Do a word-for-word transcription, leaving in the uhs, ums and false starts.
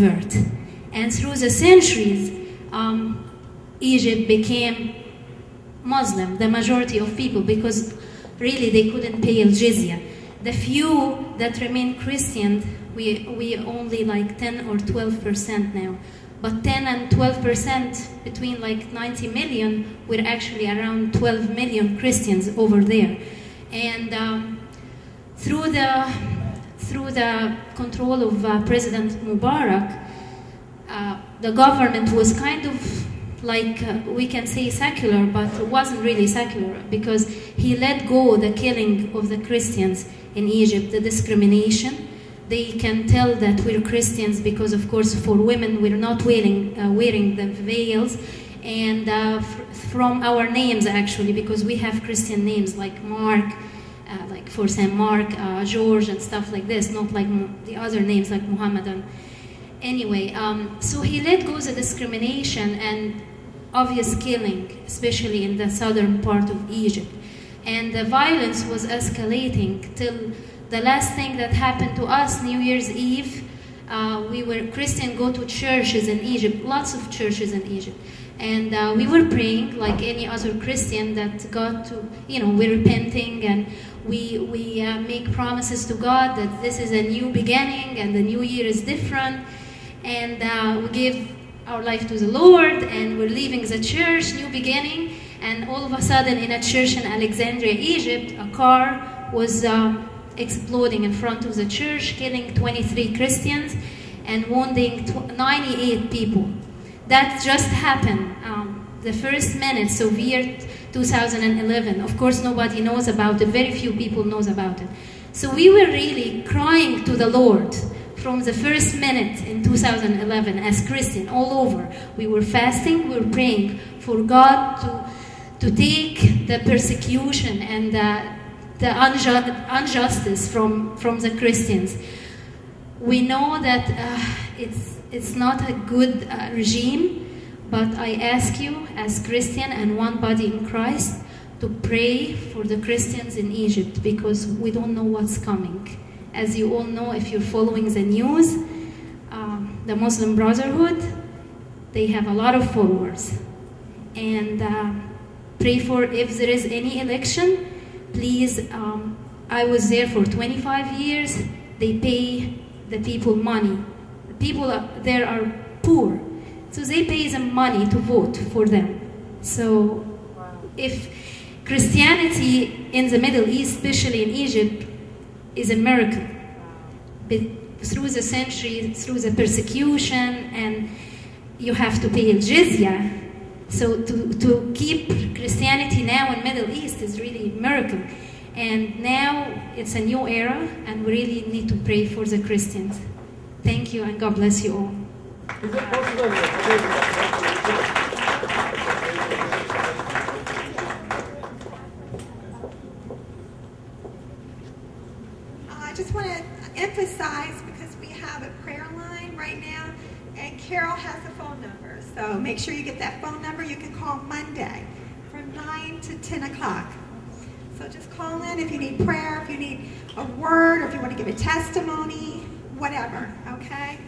And through the centuries, um, Egypt became Muslim, the majority of people, because really they couldn't pay al-jizya. The few that remain Christian, we, we only like ten or twelve percent now. But ten and twelve percent between like ninety million, we're actually around twelve million Christians over there. And um, through the Through the control of uh, President Mubarak, uh, the government was kind of like, uh, we can say secular, but it wasn't really secular because he let go the killing of the Christians in Egypt, the discrimination. They can tell that we're Christians because, of course, for women, we're not wearing, uh, wearing the veils. And uh, from our names, actually, because we have Christian names like Mark, Uh, like for Saint Mark, uh, George, and stuff like this, not like the other names like Muhammad. And anyway, um, so he let go the discrimination and obvious killing, especially in the southern part of Egypt. And the violence was escalating till the last thing that happened to us, New Year's Eve, uh, we were Christian, go to churches in Egypt, lots of churches in Egypt. And uh, we were praying like any other Christian that God to, you know, we're repenting and we, we uh, make promises to God that this is a new beginning and the new year is different. And uh, we give our life to the Lord and we're leaving the church, new beginning. And all of a sudden in a church in Alexandria, Egypt, a car was uh, exploding in front of the church, killing twenty-three Christians and wounding ninety-eight people. That just happened um, the first minute, so year two thousand eleven. Of course, nobody knows about it. Very few people knows about it. So we were really crying to the Lord from the first minute in two thousand eleven as Christian all over. We were fasting. We were praying for God to, to take the persecution and the, the unjust, injustice from, from the Christians. We know that uh, it's... It's not a good uh, regime, but I ask you as Christian and one body in Christ to pray for the Christians in Egypt because we don't know what's coming. As you all know, if you're following the news, uh, the Muslim Brotherhood, they have a lot of followers. And uh, pray for if there is any election, please. Um, I was there for twenty-five years. They pay the people money. People there are poor, so they pay them money to vote for them. So if Christianity in the Middle East, especially in Egypt, is a miracle, but through the centuries, through the persecution, and you have to pay al-jizya. So to, to keep Christianity now in Middle East is really a miracle. And now it's a new era, and we really need to pray for the Christians. Thank you, and God bless you all. Is it possible? I just want to emphasize, because we have a prayer line right now, and Carol has a phone number, so make sure you get that phone number. You can call Monday from nine to ten o'clock. So just call in if you need prayer, if you need a word, or if you want to give a testimony, whatever, okay?